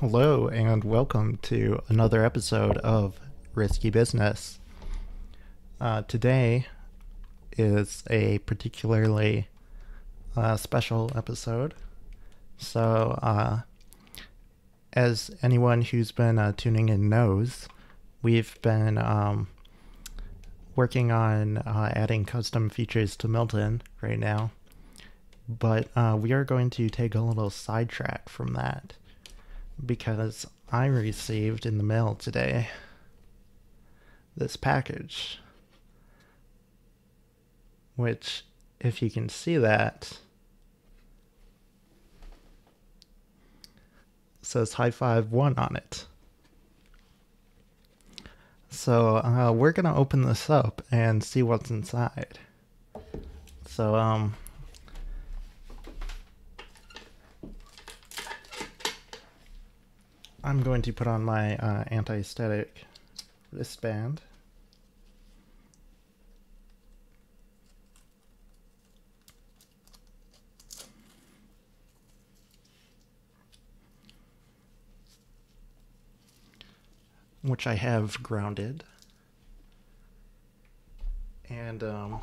Hello and welcome to another episode of Risky Business. Today is a particularly special episode. So as anyone who's been tuning in knows, we've been working on adding custom features to Milton right now, but we are going to take a little sidetrack from that because I received in the mail today this package, which, if you can see that, says HiFive1 on it. So we're going to open this up and see what's inside. So I'm going to put on my anti-static wristband. Which I have grounded. And I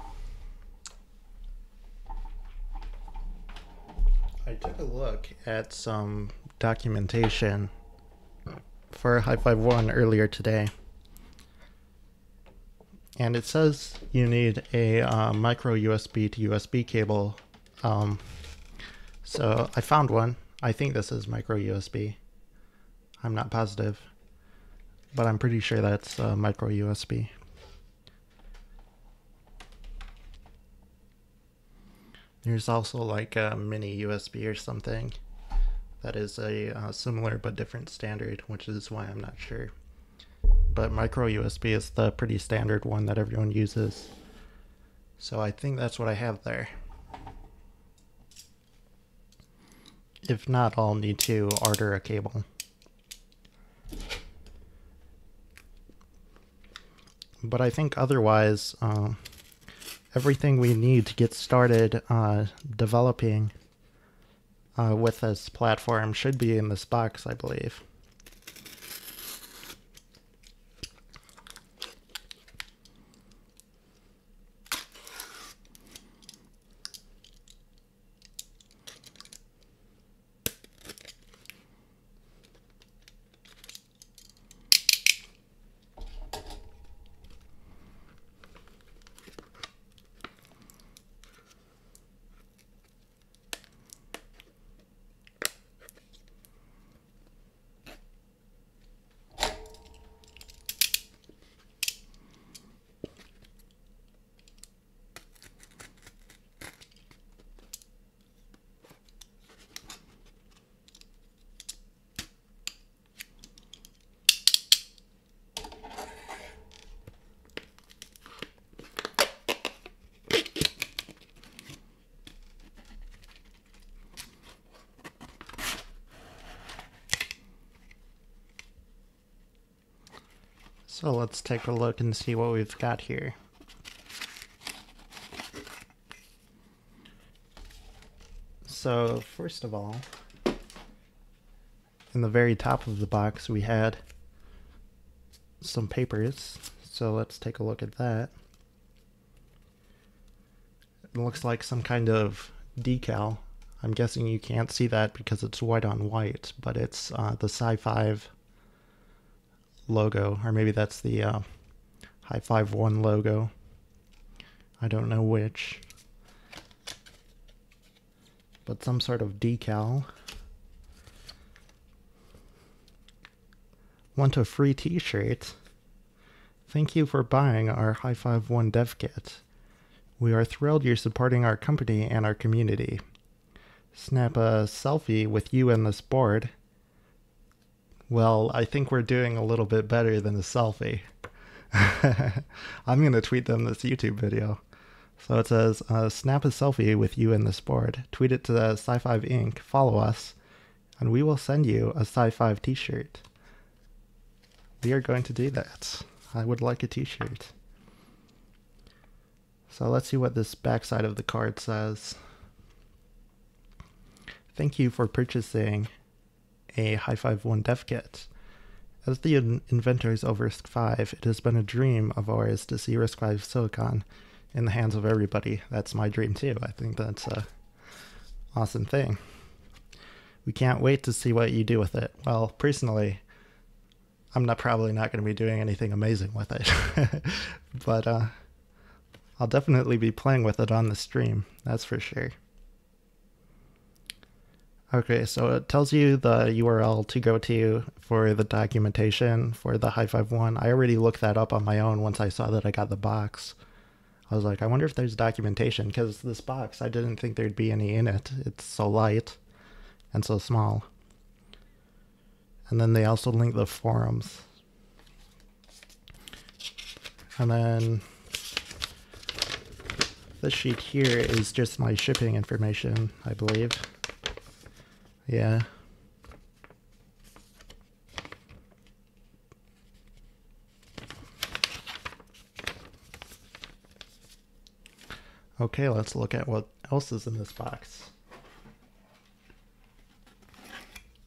took a look at some documentation for HiFive1 earlier today. And it says you need a micro USB to USB cable. So I found one. I think this is micro USB. I'm not positive, but I'm pretty sure that's micro USB. There's also like a mini USB or something that is a similar but different standard, which is why I'm not sure. But micro USB is the pretty standard one that everyone uses. So I think that's what I have there. If not, I'll need to order a cable. But I think otherwise, everything we need to get started developing with this platform should be in this box, I believe. So let's take a look and see what we've got here. So first of all, in the very top of the box we had some papers. So let's take a look at that. It looks like some kind of decal. I'm guessing you can't see that because it's white on white, but it's the SiFive logo, or maybe that's the HiFive1 logo. I don't know which, but some sort of decal. Want a free t-shirt? Thank you for buying our HiFive1 dev kit. We are thrilled you're supporting our company and our community. Snap a selfie with you and this board. Well, I think we're doing a little bit better than a selfie. I'm going to tweet them this YouTube video. So it says, snap a selfie with you and this board. Tweet it to SiFive Inc. Follow us, and we will send you a SiFive t-shirt. We are going to do that. I would like a t-shirt. So let's see what this backside of the card says. Thank you for purchasing a HiFive1 dev kit. As the inventors of RISC-V, it has been a dream of ours to see RISC-V silicon in the hands of everybody. That's my dream too. I think that's an awesome thing. We can't wait to see what you do with it. Well, personally, I'm probably not going to be doing anything amazing with it, but I'll definitely be playing with it on the stream, that's for sure. Okay, so it tells you the URL to go to for the documentation for the HiFive1. I already looked that up on my own once I saw that I got the box. I was like, I wonder if there's documentation, because this box, I didn't think there'd be any in it. It's so light and so small. And then they also link the forums. And then this sheet here is just my shipping information, I believe. Yeah. Okay, let's look at what else is in this box.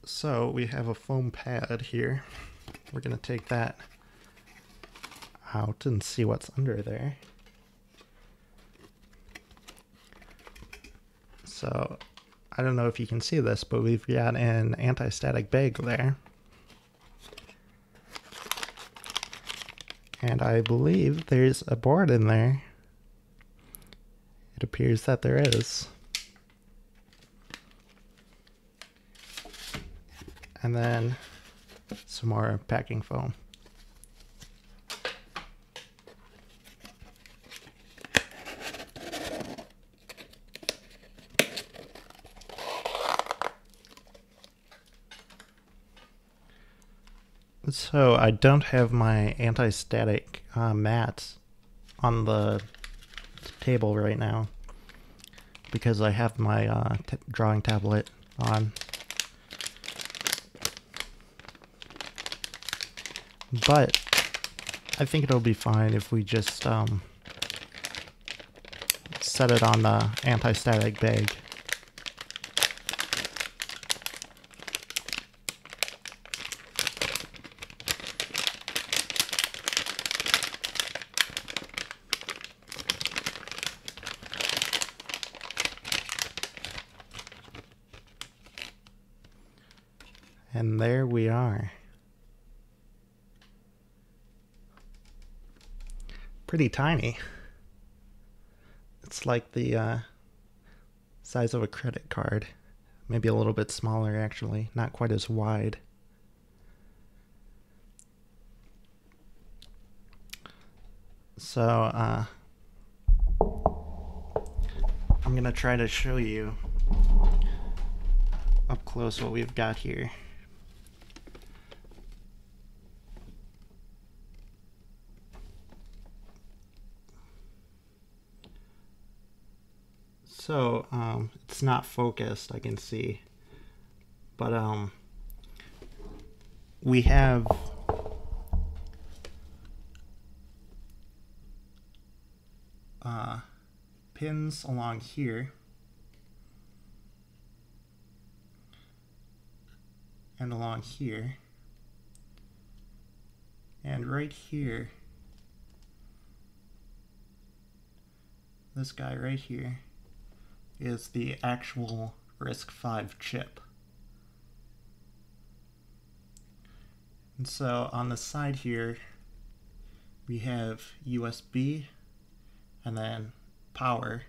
So we have a foam pad here. We're going to take that out and see what's under there. So I don't know if you can see this, but we've got an anti-static bag there. And I believe there's a board in there. It appears that there is. And then some more packing foam. So I don't have my anti-static mat on the table right now because I have my drawing tablet on. But I think it'll be fine if we just set it on the anti-static bag. And there we are. Pretty tiny. It's like the size of a credit card. Maybe a little bit smaller actually, not quite as wide. So I'm gonna try to show you up close what we've got here. So it's not focused, I can see, but we have pins along here and along here, and right here, this guy right here is the actual RISC-V chip. And so on the side here we have USB and then power.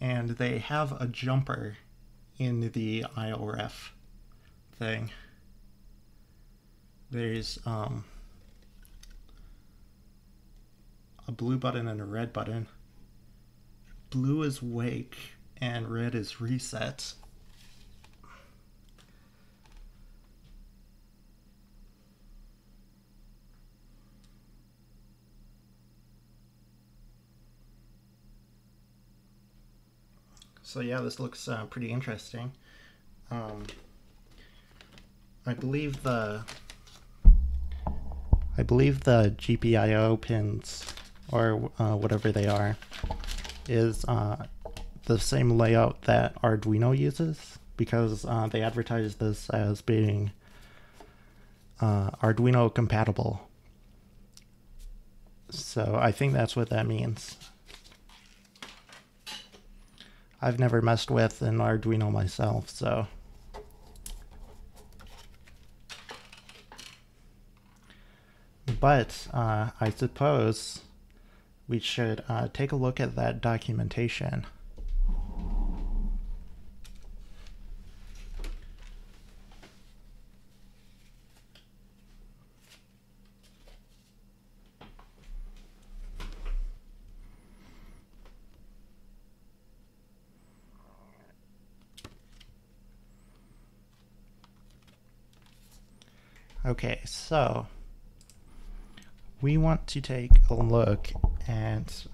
And they have a jumper in the IORF thing. There's a blue button and a red button. Blue is wake and red is reset. So yeah, this looks pretty interesting. I believe the GPIO pins, or whatever they are, is the same layout that Arduino uses, because they advertise this as being Arduino compatible. So I think that's what that means. I've never messed with an Arduino myself, so. But I suppose we should take a look at that documentation. Okay, so we want to take a look at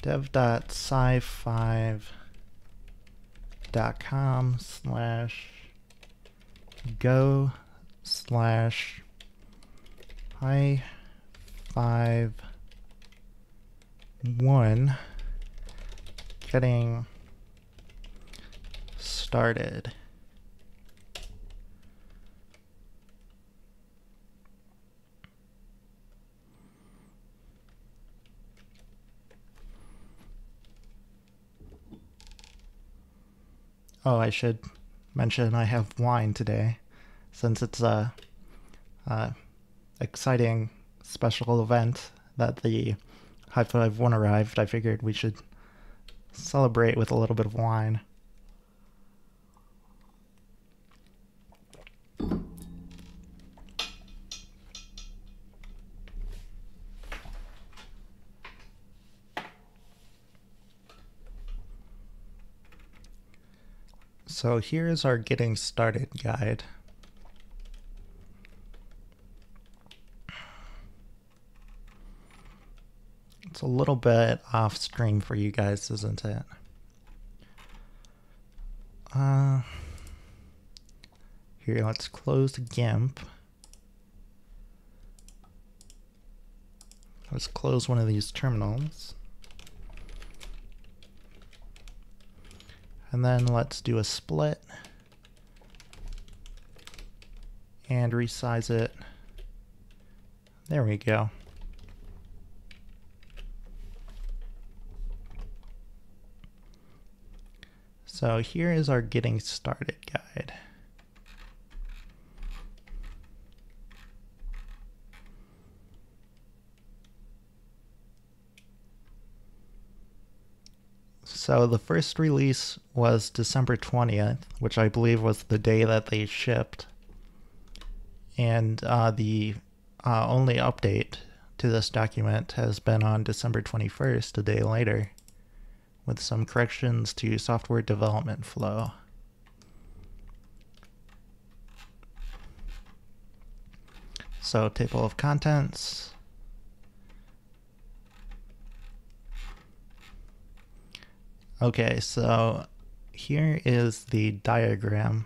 dev.sifive.com/go/HiFive1 getting started. Oh, I should mention I have wine today, since it's a exciting special event that the HiFive1 arrived. I figured we should celebrate with a little bit of wine. So here is our getting started guide. It's a little bit off stream for you guys, isn't it? Here, let's close GIMP. Let's close one of these terminals. And then let's do a split and resize it. There we go. So here is our getting started guide. So the first release was December 20th, which I believe was the day that they shipped. And the only update to this document has been on December 21st, a day later, with some corrections to software development flow. So table of contents. Okay, so here is the diagram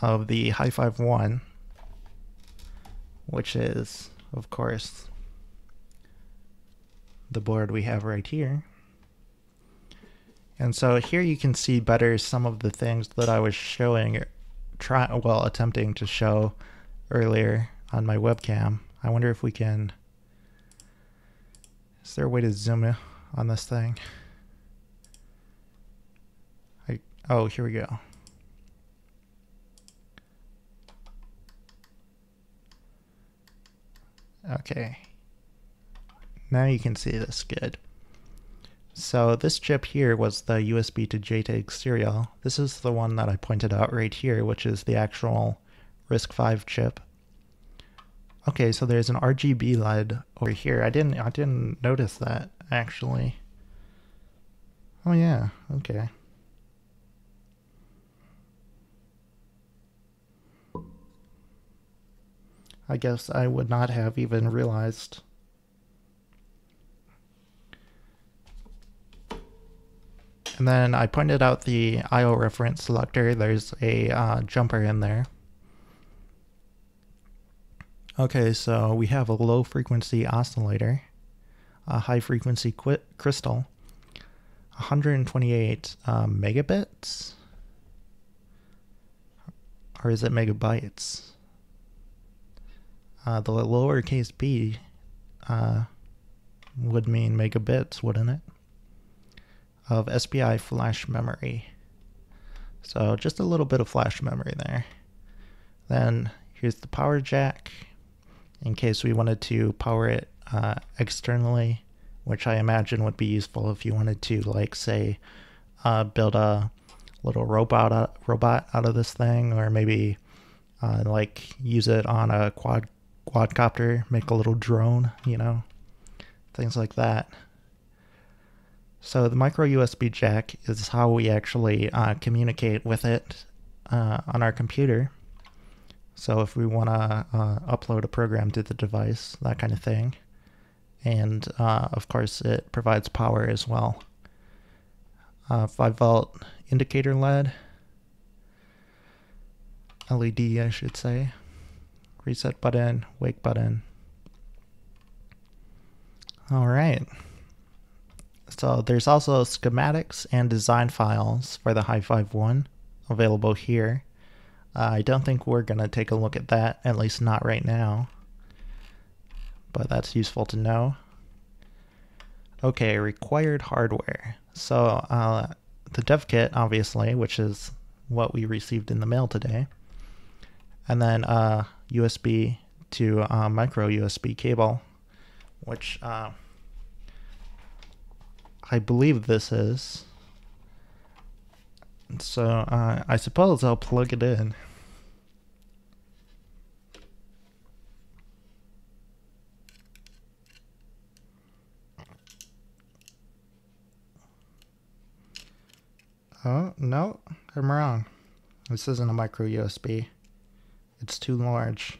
of the HiFive1, which is, of course, the board we have right here. And so here you can see better some of the things that I was showing, attempting to show earlier on my webcam. I wonder if we can, is there a way to zoom in on this thing? Oh, here we go. Okay. Now you can see this good. So this chip here was the USB to JTAG serial. This is the one that I pointed out right here, which is the actual RISC-V chip. Okay, so there's an RGB LED over here. I didn't notice that, actually. Oh yeah, okay. I guess I would not have even realized. And then I pointed out the IO reference selector. There's a jumper in there. Okay, so we have a low frequency oscillator, a high frequency crystal, 128 megabits, or is it megabytes? The lowercase b would mean megabits, wouldn't it? Of SPI flash memory. So just a little bit of flash memory there. Then here's the power jack in case we wanted to power it externally, which I imagine would be useful if you wanted to, like, say, build a little robot out of this thing, or maybe like use it on a quadcopter, make a little drone, you know, things like that. So the micro USB jack is how we actually communicate with it on our computer. So if we want to upload a program to the device, that kind of thing. And of course it provides power as well. 5-volt indicator LED, I should say. Reset button, wake button. All right. So there's also schematics and design files for the HiFive1 available here. I don't think we're going to take a look at that, at least not right now. But that's useful to know. Okay, required hardware. So the dev kit, obviously, which is what we received in the mail today. And then USB to micro USB cable, which I believe this is. So I suppose I'll plug it in. Oh, no, I'm wrong. This isn't a micro USB. It's too large.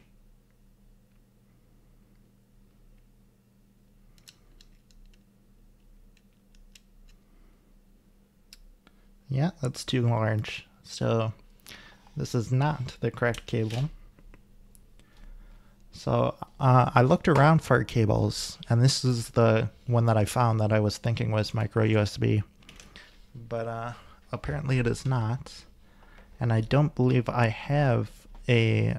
Yeah, that's too large. So this is not the correct cable. So I looked around for cables, and this is the one that I found that I was thinking was micro USB, but apparently it is not. And I don't believe I have a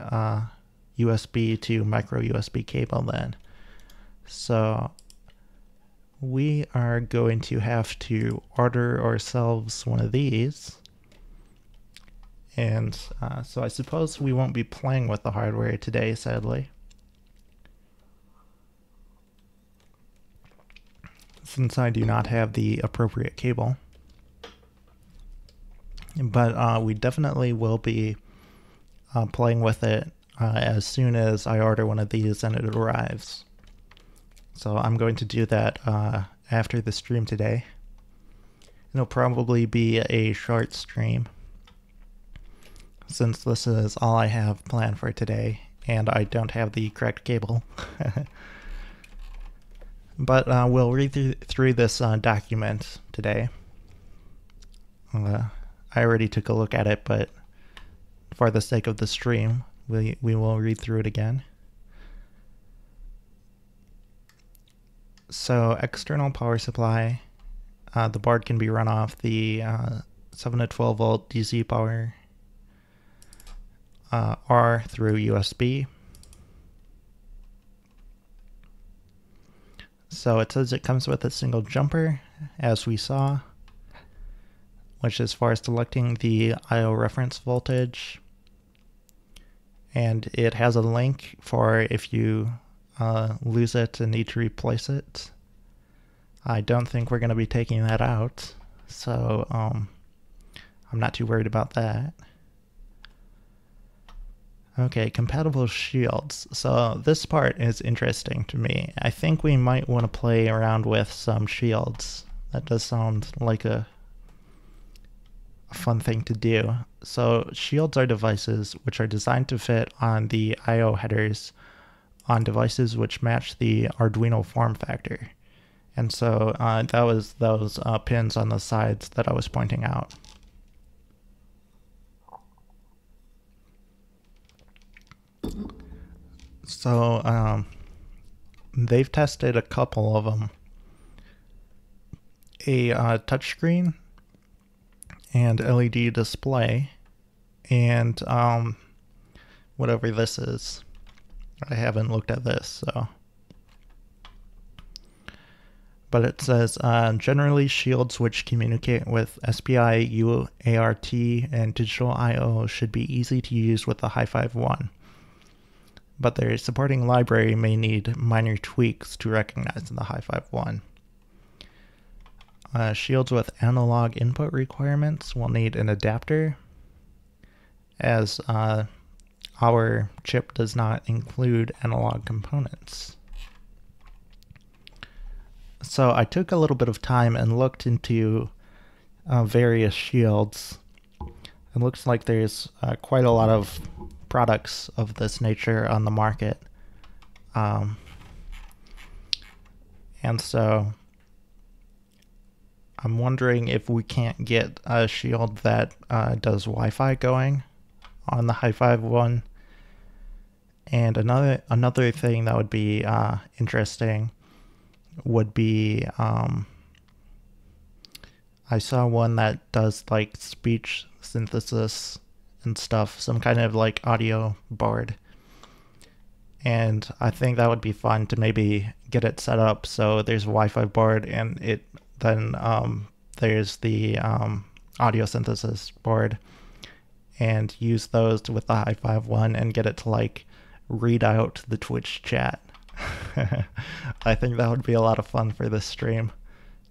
USB to micro USB cable then. So we are going to have to order ourselves one of these. And so I suppose we won't be playing with the hardware today, sadly, since I do not have the appropriate cable. But we definitely will be playing with it as soon as I order one of these and it arrives. So I'm going to do that after the stream today. It'll probably be a short stream, since this is all I have planned for today and I don't have the correct cable. But we'll read through this document today. I already took a look at it, but for the sake of the stream, we will read through it again. So external power supply, the board can be run off the 7 to 12 volt DC power, or through USB. So it says it comes with a single jumper, as we saw, which is for selecting the I/O reference voltage. And it has a link for if you lose it and need to replace it. I don't think we're going to be taking that out, so I'm not too worried about that. Okay, compatible shields. So this part is interesting to me. I think we might want to play around with some shields. That does sound like a fun thing to do. So shields are devices which are designed to fit on the I/O headers on devices which match the Arduino form factor. And so that was those pins on the sides that I was pointing out. So they've tested a couple of them, a touchscreen and LED display, and whatever this is. I haven't looked at this, so. But it says, generally shields which communicate with SPI, UART, and digital I/O should be easy to use with the HiFive1. But their supporting library may need minor tweaks to recognize the HiFive1. Shields with analog input requirements will need an adapter, as our chip does not include analog components. So I took a little bit of time and looked into various shields. It looks like there's quite a lot of products of this nature on the market. And so I'm wondering if we can't get a shield that does Wi-Fi going on the HiFive1. And another thing that would be interesting would be I saw one that does like speech synthesis and stuff, some kind of like audio board, and I think that would be fun to maybe get it set up so there's a Wi-Fi board, and it then there's the audio synthesis board, and use those with the HiFive1 and get it to like read out the Twitch chat. I think that would be a lot of fun for this stream,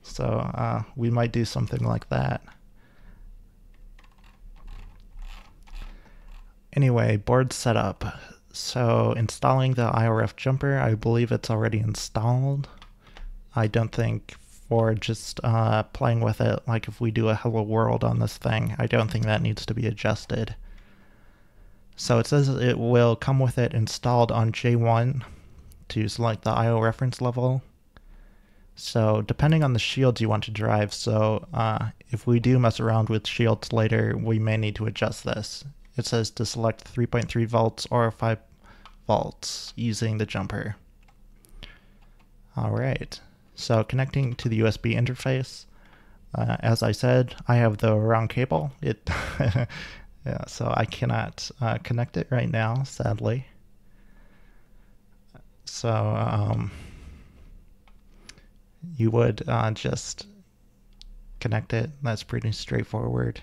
so we might do something like that. Anyway, board setup. So installing the IRF jumper, I believe it's already installed. I don't think for just playing with it, like if we do a hello world on this thing, I don't think that needs to be adjusted. So it says it will come with it installed on J1. To select the I/O reference level. So depending on the shields you want to drive, so if we do mess around with shields later, we may need to adjust this. It says to select 3.3 volts or 5 volts using the jumper. Alright, so connecting to the USB interface. As I said, I have the wrong cable. Yeah, so I cannot connect it right now, sadly. So you would just connect it. That's pretty straightforward.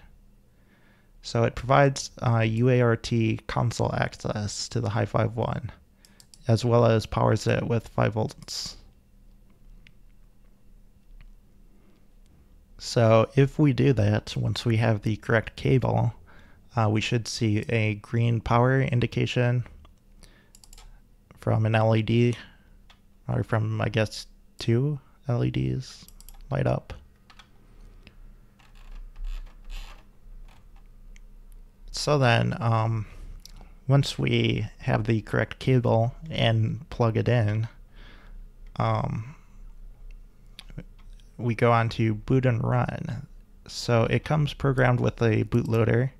So it provides UART console access to the HiFive1, as well as powers it with 5 volts. So if we do that, once we have the correct cable, we should see a green power indication from an LED, or from, I guess, 2 LEDs light up. So then, once we have the correct cable and plug it in, we go on to boot and run. So it comes programmed with a bootloader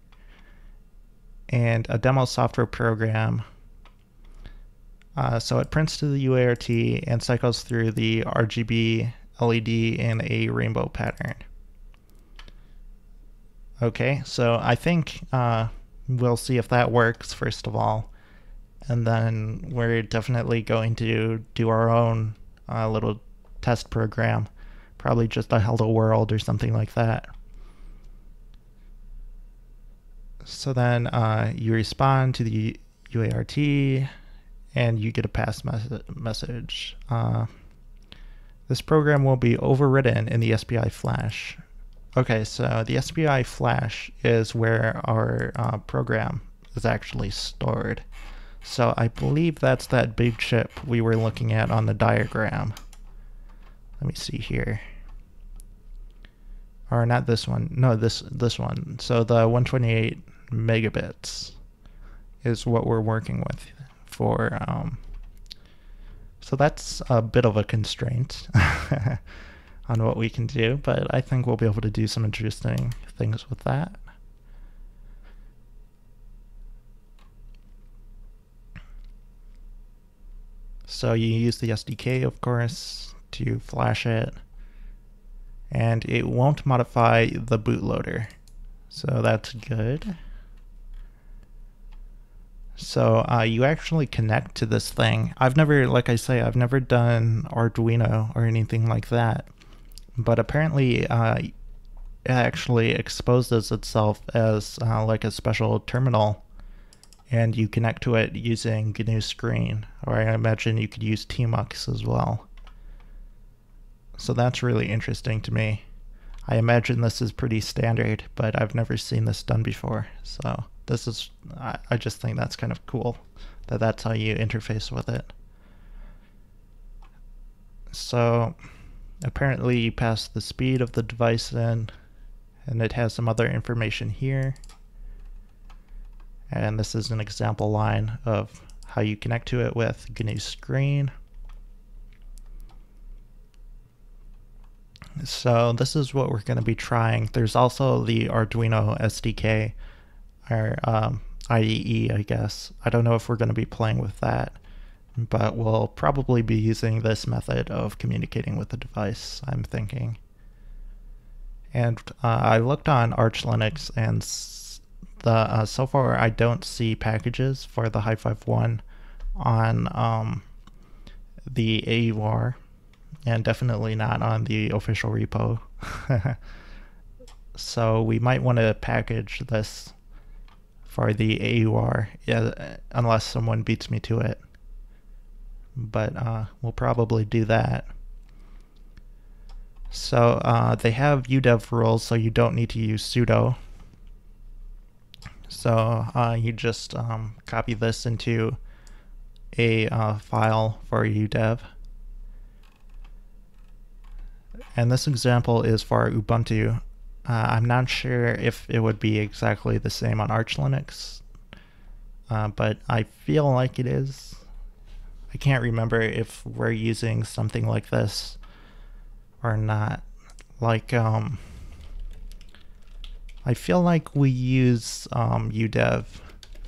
and a demo software program. So it prints to the UART and cycles through the RGB LED in a rainbow pattern. Okay, so I think we'll see if that works first of all, and then we're definitely going to do our own little test program, probably just a Hello World or something like that. So then you respond to the UART, and you get a pass message. This program will be overwritten in the SPI flash. Okay, so the SPI flash is where our program is actually stored. So I believe that's that big chip we were looking at on the diagram. Let me see here. Or not this one, no, this one. So the 128 megabits is what we're working with. For so that's a bit of a constraint on what we can do, but I think we'll be able to do some interesting things with that. So you use the SDK, of course, to flash it, and it won't modify the bootloader. So that's good. So you actually connect to this thing. I've never, like I say, I've never done Arduino or anything like that, but apparently it actually exposes itself as like a special terminal, and you connect to it using GNU screen, or I imagine you could use tmux as well. So that's really interesting to me. I imagine this is pretty standard, but I've never seen this done before. So this is, I just think that's kind of cool that that's how you interface with it. So apparently you pass the speed of the device in, and it has some other information here. And this is an example line of how you connect to it with GNU Screen. So this is what we're going to be trying. There's also the Arduino SDK, or IDE, I guess. I don't know if we're going to be playing with that, but we'll probably be using this method of communicating with the device, I'm thinking. And I looked on Arch Linux, and so far I don't see packages for the HiFive1 on the AUR, and definitely not on the official repo. So we might want to package this for the AUR, unless someone beats me to it. But we'll probably do that. So they have UDEV rules, so you don't need to use sudo. So you just copy this into a file for UDEV. And this example is for Ubuntu. I'm not sure if it would be exactly the same on Arch Linux, but I feel like it is. I can't remember if we're using something like this or not. Like, I feel like we use UDEV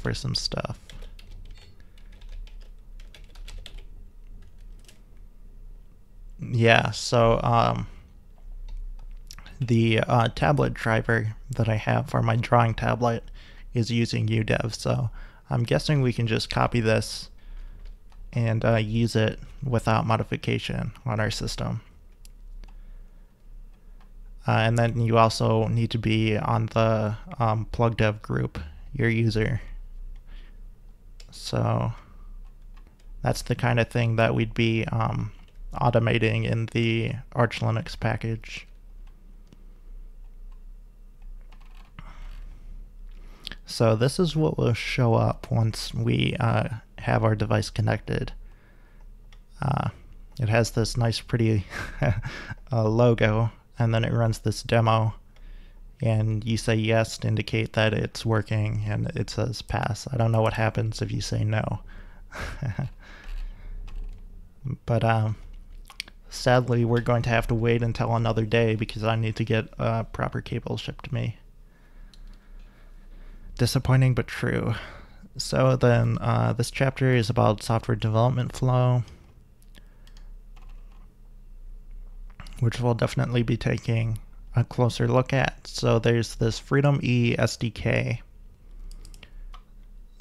for some stuff. Yeah, so the tablet driver that I have for my drawing tablet is using UDEV, so I'm guessing we can just copy this and use it without modification on our system. And then you also need to be on the plugdev group, your user. So that's the kind of thing that we'd be automating in the Arch Linux package. So this is what will show up once we have our device connected. It has this nice pretty logo, and then it runs this demo, and you say yes to indicate that it's working, and it says pass. I don't know what happens if you say no. But sadly, we're going to have to wait until another day because I need to get proper cable shipped to me. Disappointing but true. So then this chapter is about software development flow, which we'll definitely be taking a closer look at. So there's this Freedom E SDK.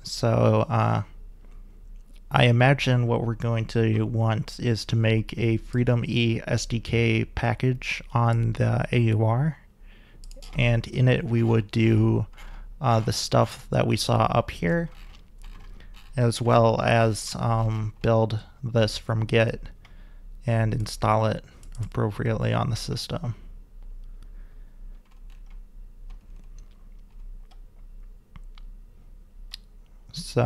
So I imagine what we're going to want is to make a Freedom E SDK package on the AUR, and in it we would do the stuff that we saw up here, as well as build this from Git and install it appropriately on the system. So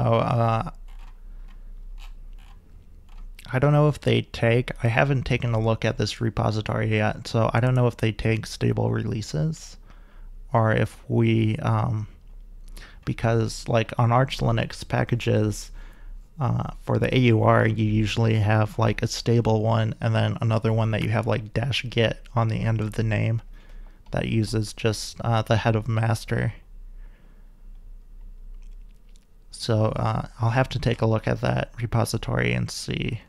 I don't know if they take, I haven't taken a look at this repository yet, so I don't know if they take stable releases or if we because like on Arch Linux packages for the AUR you usually have like a stable one and then another one that you have like dash git on the end of the name that uses just the head of master. So I'll have to take a look at that repository and see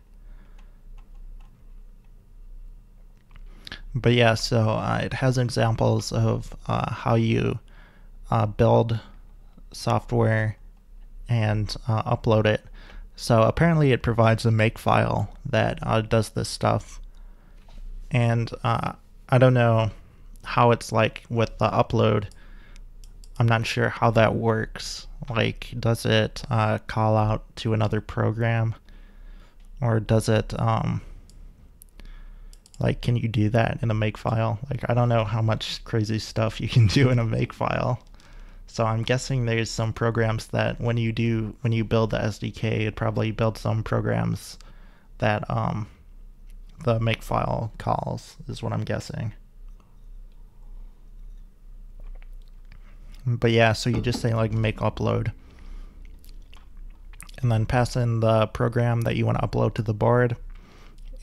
But yeah, so it has examples of how you build software and upload it. So apparently it provides a makefile that does this stuff. And I don't know how it's like with the upload. I'm not sure how that works. Like, does it call out to another program? Or does it, like, can you do that in a makefile? Like, I don't know how much crazy stuff you can do in a makefile. So I'm guessing there's some programs that when you build the SDK, it probably builds some programs that the makefile calls, is what I'm guessing. But yeah, so you just say like make upload, and then pass in the program that you want to upload to the board,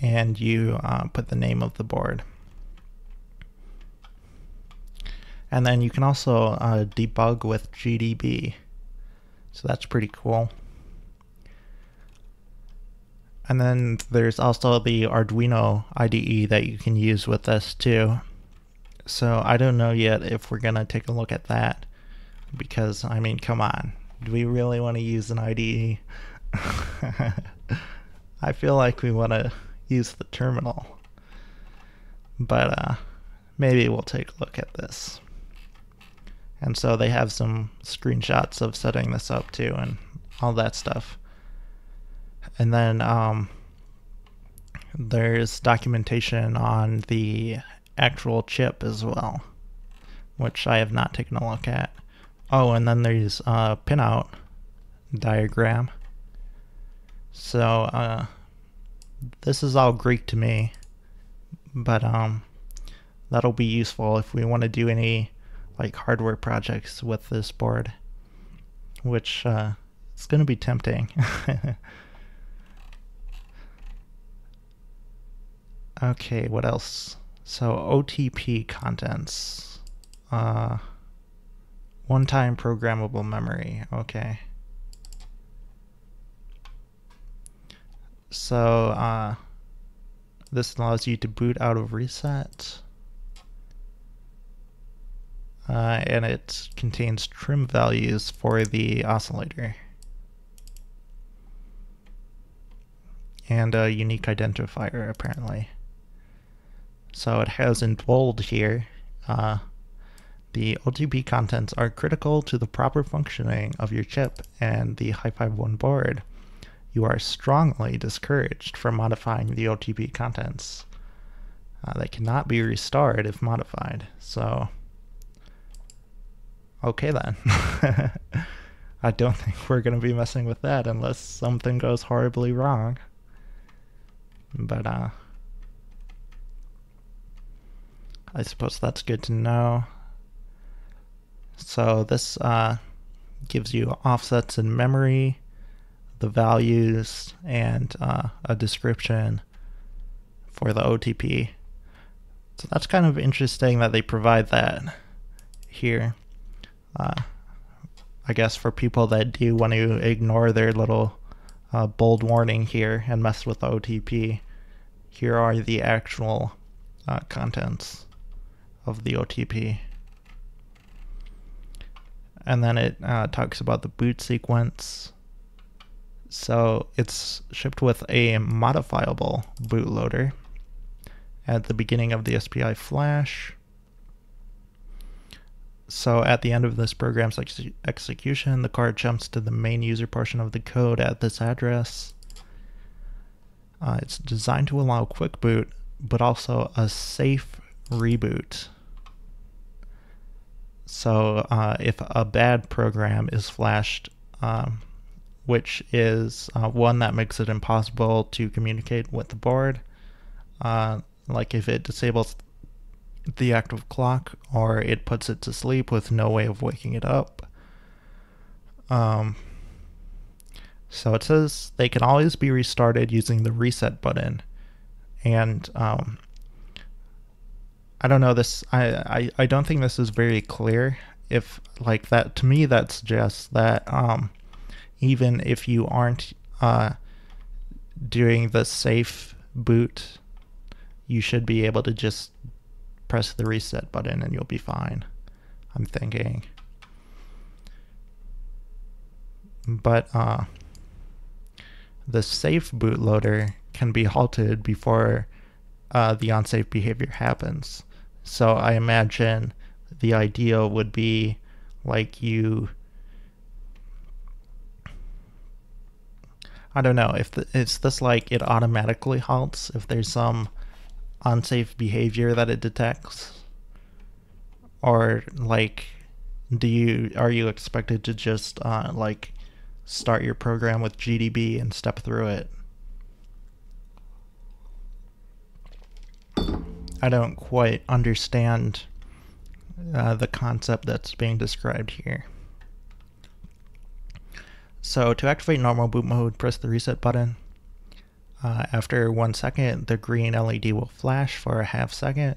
and you put the name of the board. And then you can also debug with GDB, so that's pretty cool. And then there's also the Arduino IDE that you can use with this too. So I don't know yet if we're gonna take a look at that, because I mean, come on, do we really want to use an IDE? I feel like we want to use the terminal, but maybe we'll take a look at this. And so they have some screenshots of setting this up too and all that stuff. And then there's documentation on the actual chip as well, which I have not taken a look at. Oh, and then there's a pinout diagram. So this is all Greek to me, but that'll be useful if we want to do any like hardware projects with this board, which it's going to be tempting. Okay, what else? So OTP contents, one-time programmable memory, okay. So this allows you to boot out of reset, and it contains trim values for the oscillator and a unique identifier apparently. So it has in bold here, the OTP contents are critical to the proper functioning of your chip and the HiFive1 board. You are strongly discouraged from modifying the OTP contents. They cannot be restored if modified. So, okay then. I don't think we're going to be messing with that unless something goes horribly wrong. But, I suppose that's good to know. So this gives you offsets in memory, the values, and a description for the OTP. So that's kind of interesting that they provide that here. I guess for people that do want to ignore their little bold warning here and mess with the OTP, here are the actual contents of the OTP. And then it talks about the boot sequence. So it's shipped with a modifiable bootloader at the beginning of the SPI flash. So at the end of this program's execution, the card jumps to the main user portion of the code at this address. It's designed to allow quick boot, but also a safe reboot. So if a bad program is flashed, which is one that makes it impossible to communicate with the board, like if it disables the active clock or it puts it to sleep with no way of waking it up. So it says they can always be restarted using the reset button. And I don't know, this I don't think this is very clear. If like that, to me that suggests that even if you aren't doing the safe boot, you should be able to just press the reset button and you'll be fine, I'm thinking. But the safe bootloader can be halted before the unsafe behavior happens. So I imagine the ideal would be like you, I don't know, if it's this like it automatically halts if there's some unsafe behavior that it detects, or like are you expected to just like start your program with GDB and step through it? I don't quite understand the concept that's being described here. So to activate normal boot mode, press the reset button. After 1 second, the green LED will flash for a half second,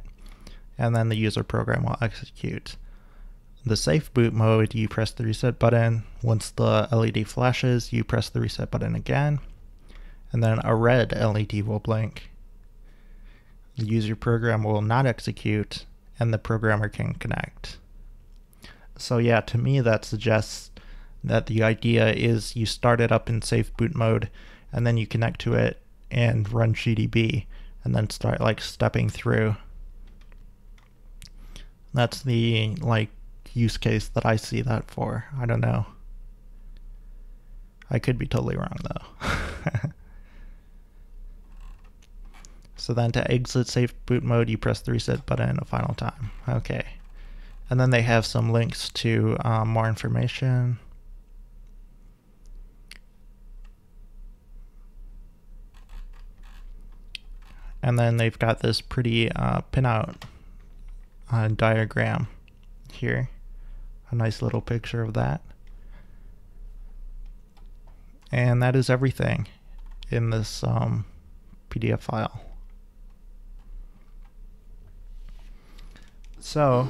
and then the user program will execute. The safe boot mode, you press the reset button. Once the LED flashes, you press the reset button again, and then a red LED will blink. The user program will not execute, and the programmer can connect. So yeah, to me that suggests that the idea is you start it up in safe boot mode, and then you connect to it and run GDB, and then start like stepping through. That's the like use case that I see that for. I don't know. I could be totally wrong though. So then to exit safe boot mode, you press the reset button a final time. Okay. And then they have some links to more information. And then they've got this pretty pinout diagram here. A nice little picture of that. And that is everything in this PDF file. So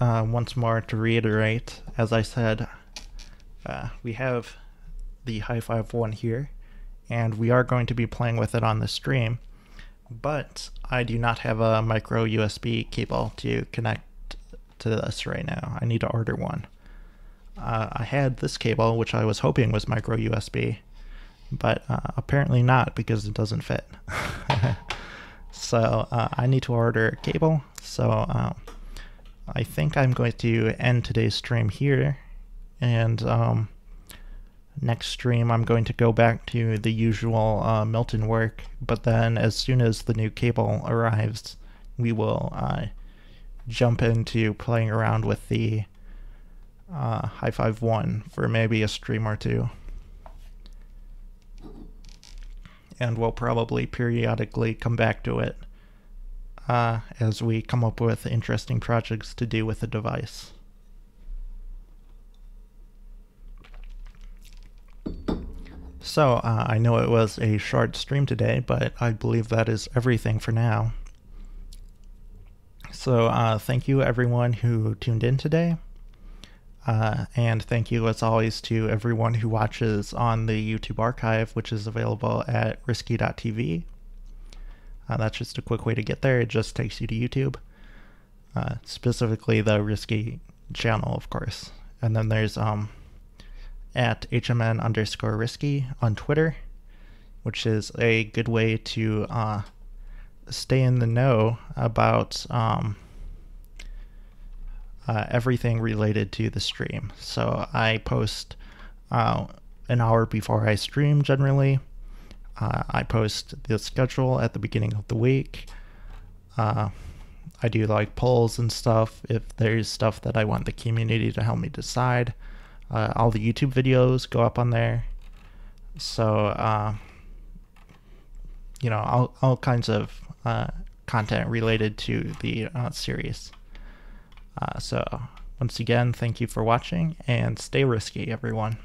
once more to reiterate, as I said, we have the HiFive1 here, and we are going to be playing with it on the stream, but I do not have a micro USB cable to connect to this right now. I need to order one. I had this cable, which I was hoping was micro USB, but apparently not, because it doesn't fit. So I need to order a cable. So I think I'm going to end today's stream here, and next stream I'm going to go back to the usual Milton work, but then as soon as the new cable arrives, we will jump into playing around with the HiFive1 for maybe a stream or two. And we'll probably periodically come back to it as we come up with interesting projects to do with the device. So I know it was a short stream today, but I believe that is everything for now. So thank you everyone who tuned in today, and thank you as always to everyone who watches on the YouTube archive, which is available at riscy.tv. That's just a quick way to get there, it just takes you to YouTube, specifically the Risky channel of course. And then there's at HMN underscore risky on Twitter, which is a good way to stay in the know about everything related to the stream. So I post an hour before I stream generally. I post the schedule at the beginning of the week. I do like polls and stuff if there's stuff that I want the community to help me decide. All the YouTube videos go up on there. So you know, all kinds of content related to the series. So once again, thank you for watching, and stay risky everyone.